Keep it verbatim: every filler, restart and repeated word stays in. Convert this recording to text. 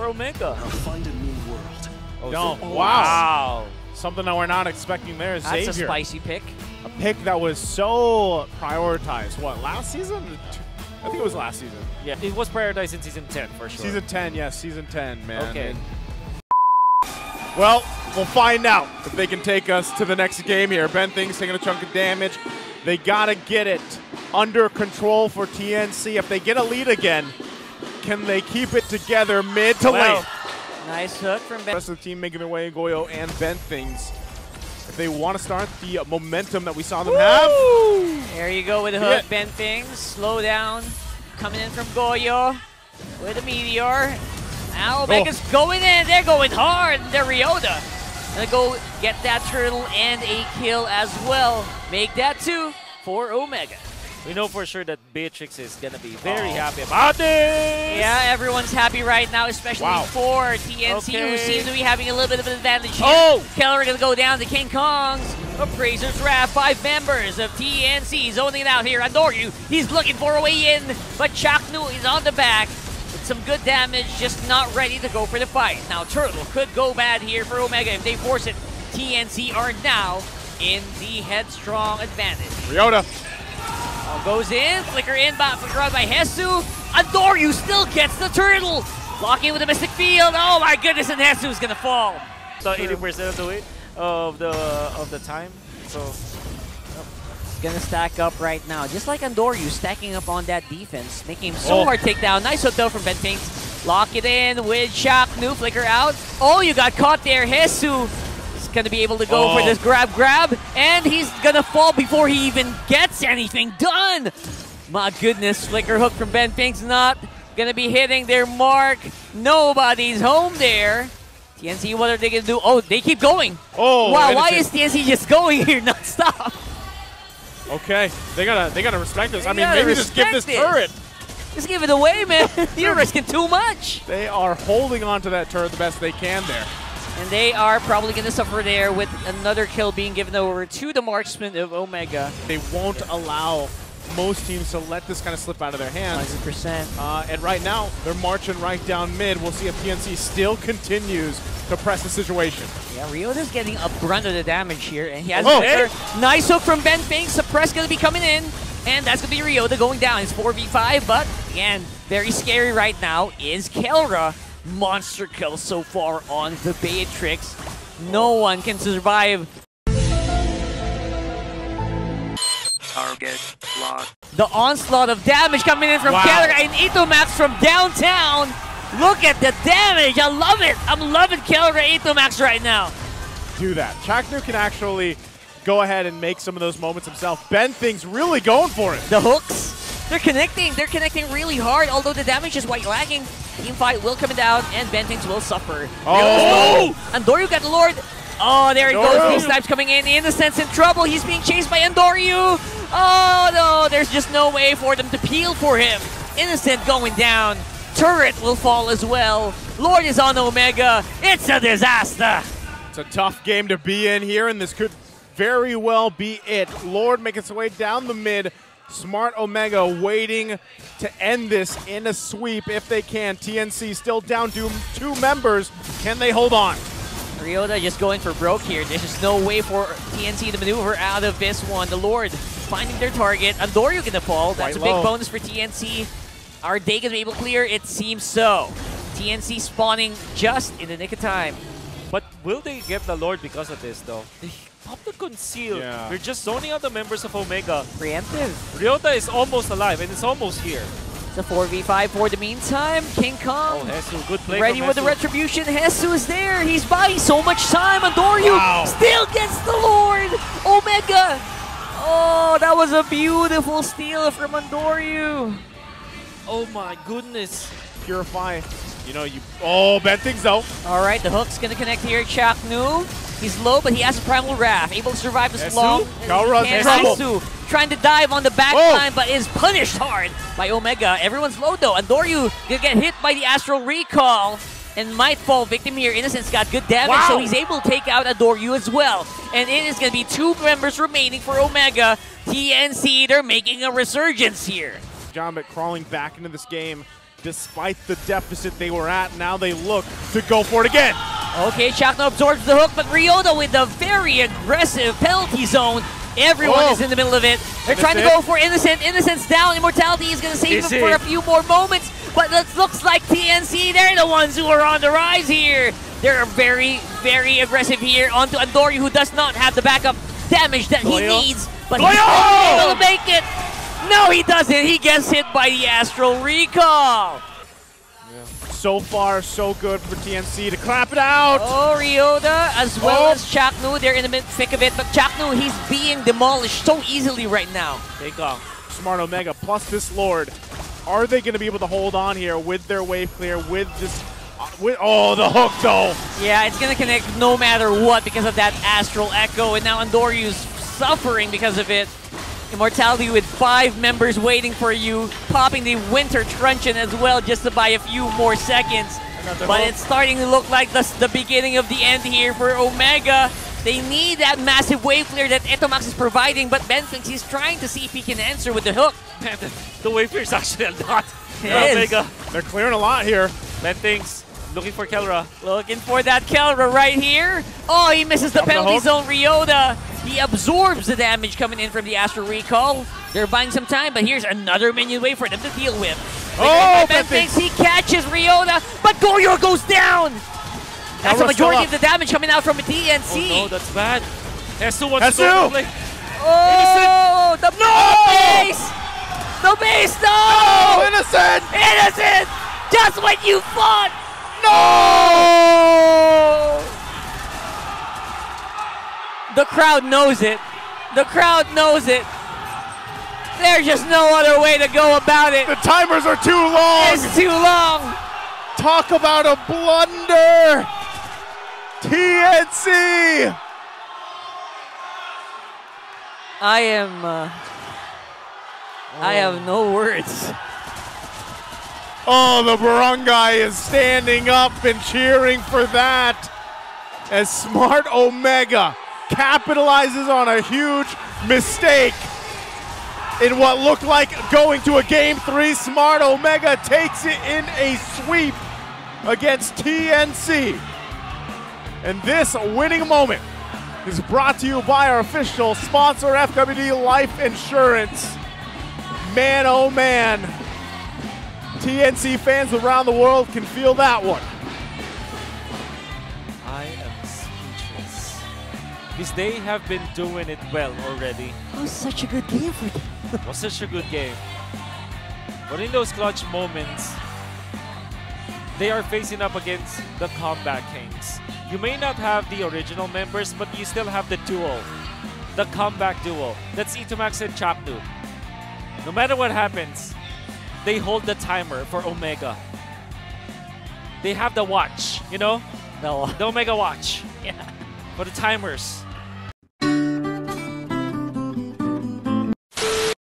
for Omega. Now find a new world. Oh, Don't. So wow. Something that we're not expecting there is Xavier. That's a spicy pick. A pick that was so prioritized. What, last season? I think it was last season. Yeah, it was prioritized in Season ten, for sure. Season ten, yes. Season ten, man. Okay. Well, we'll find out if they can take us to the next game here. Benfingz taking a chunk of damage. They got to get it under control for T N C. If they get a lead again, can they keep it together mid to well, late? Nice hook from Benfingz. The rest of the team making their way, Goyo and Benfingz. If they want to start the momentum that we saw them Woo! have. There you go with the hook, yeah. Benfingz. Slow down. Coming in from Goyo with a meteor. Now Omega's oh. going in. They're going hard. They're Ryota. Gonna go get that turtle and a kill as well. Make that two for Omega. We know for sure that Beatrix is gonna be very oh. happy about this. Yeah, everyone's happy right now, especially wow. for T N C, okay. who seems to be having a little bit of an advantage here. Oh! Keller gonna go down to King Kong's Appraiser's Wrath. Five members of T N C zoning it out here. Andoryu, he's looking for a way in, but Ch four knu is on the back. Some good damage, just not ready to go for the fight. Now, turtle could go bad here for Omega if they force it. T N C are now in the headstrong advantage. Ryota. All goes in, flicker in, by, flicker out by Hesu. Andoryu still gets the turtle. Locking with the Mystic Field. Oh my goodness, and Hesu's gonna fall. So eighty percent of the weight of the, of the time, so. Gonna stack up right now. Just like Andoryu stacking up on that defense, making him so oh. hard takedown. Nice hook though from Benfingz. Lock it in with Ch four knu, flicker out. Oh, you got caught there. Hesu is gonna be able to go oh. for this grab grab, and he's gonna fall before he even gets anything done. My goodness, flicker hook from Benfingz, not gonna be hitting their mark. Nobody's home there. T N C, what are they gonna do? Oh, they keep going. Oh, wow, why is T N C just going here nonstop? Okay, they gotta they gotta respect this. They I mean, maybe just give this, this turret. Just give it away, man. You're risking too much. They are holding on to that turret the best they can there. And they are probably gonna suffer there with another kill being given over to the marksman of Omega. They won't allow most teams to let this kind of slip out of their hands. one hundred percent. Uh, and right now, they're marching right down mid. We'll see if T N C still continues to press the situation. Yeah, Ryota's getting a brunt of the damage here, and he has oh, hey. nice hook from Benfingz. Suppress gonna be coming in, and that's gonna be Ryota going down. It's four v five, but again, very scary right now is Kelra. Monster kill so far on the Beatrix. No one can survive. Target locked. The onslaught of damage coming in from wow. Keller and Itomax from downtown. Look at the damage. I love it. I'm loving Kelra Itomax right now. Do that. Ch four knu can actually go ahead and make some of those moments himself. Benfingz really going for it. The hooks, they're connecting. They're connecting really hard, although the damage is white lagging. Team fight will come down, and Benfingz will suffer. Oh! Andoryu got the Lord. Oh, there he goes. These snipes coming in. Innocent's in trouble. He's being chased by Andoryu. Oh, no. There's just no way for them to peel for him. Innocent going down. Turret will fall as well. Lord is on Omega. It's a disaster. It's a tough game to be in here, and this could very well be it. Lord making his way down the mid. Smart Omega waiting to end this in a sweep if they can. T N C still down to two members. Can they hold on? Ryota just going for broke here. There's just no way for T N C to maneuver out of this one. The Lord finding their target. Andoryu gonna fall. That's Quite a big low. bonus for T N C. Are they gonna be able to clear? It seems so. T N C spawning just in the nick of time. But will they get the Lord because of this though? They pop the conceal. Yeah. They're just zoning out the members of Omega. Preemptive. Ryota is almost alive and it's almost here. It's a four v five for the meantime. King Kong, oh, Hesu, good play ready with Hesu. the retribution. Hesu is there. He's buying so much time. Andoryu wow. still gets the Lord. Omega. Oh, that was a beautiful steal from Andoryu. Oh my goodness. Purify. You know, you. Oh, bad things though. All right, the hook's gonna connect here. Ch four knu. He's low, but he has a Primal Wrath. Able to survive this Hesu? long. Hesu trying to dive on the back oh. line, but is punished hard by Omega. Everyone's low though. Andoryu gonna get hit by the Astral Recall and might fall victim here. Innocent's got good damage, wow. so he's able to take out Andoryu as well. And it is gonna be two members remaining for Omega. T N C, they're making a resurgence here. Jambit crawling back into this game. despite the deficit they were at. Now they look to go for it again. Okay, ch four knu absorbs the hook, but Ryota with a very aggressive penalty zone. Everyone Whoa. is in the middle of it. They're Innocent. trying to go for Innocent. Innocent's down. Immortality is going to save is him it? for a few more moments. But it looks like T N C, they're the ones who are on the rise here. They're very, very aggressive here. Onto Andoryu, who does not have the backup damage that Goyo. he needs. But Goyo! he's able to make it. No, he doesn't. He gets hit by the Astral Recall. Yeah. So far, so good for T N C to clap it out. Oh, Ryota as well oh. as ch four knu. They're in the thick of it. But ch four knu, he's being demolished so easily right now. Take off. Smart Omega plus this Lord. Are they going to be able to hold on here with their wave clear, with this... Uh, with, oh, the hook, though! Yeah, it's going to connect no matter what because of that Astral Echo. And now Andoryu's suffering because of it. Immortality with five members waiting for you, popping the Winter Truncheon as well just to buy a few more seconds. But hook. it's starting to look like the, the beginning of the end here for Omega. They need that massive wave clear that Etomax is providing, but Benfingz, he's trying to see if he can answer with the hook. Man, the, the wave clear is actually a lot. It is. Omega. They're clearing a lot here. Benfingz looking for Kellera. Looking for that Kellera right here. Oh, he misses the Up penalty the zone, Ryota. He absorbs the damage coming in from the Astral Recall. They're buying some time, but here's another minion wave for them to deal with. Oh, Benfingz, he catches Ryota, but Goyo goes down! That's the majority of the damage coming out from a T N C. Oh no, that's bad. Hesu wants to go play. Oh, Innocent. the no! base! The base, no! no! Innocent! Innocent! Just what you thought! No! The crowd knows it. The crowd knows it. There's just no other way to go about it. The timers are too long! It's too long! Talk about a blunder! T N C! I am... Uh, oh. I have no words. Oh, the barangay is standing up and cheering for that as Smart Omega capitalizes on a huge mistake in what looked like going to a game three. Smart Omega takes it in a sweep against T N C. And this winning moment is brought to you by our official sponsor, F W D Life Insurance. Man, oh man, T N C fans around the world can feel that one. I am speechless. Because they have been doing it well already. It was such a good game for them. It was such a good game. But in those clutch moments, they are facing up against the Comeback Kings. You may not have the original members, but you still have the duo. The comeback duo. That's Etomax and ch four knu. No matter what happens, they hold the timer for Omega. They have the watch, you know? No. The Omega watch. Yeah. For the timers.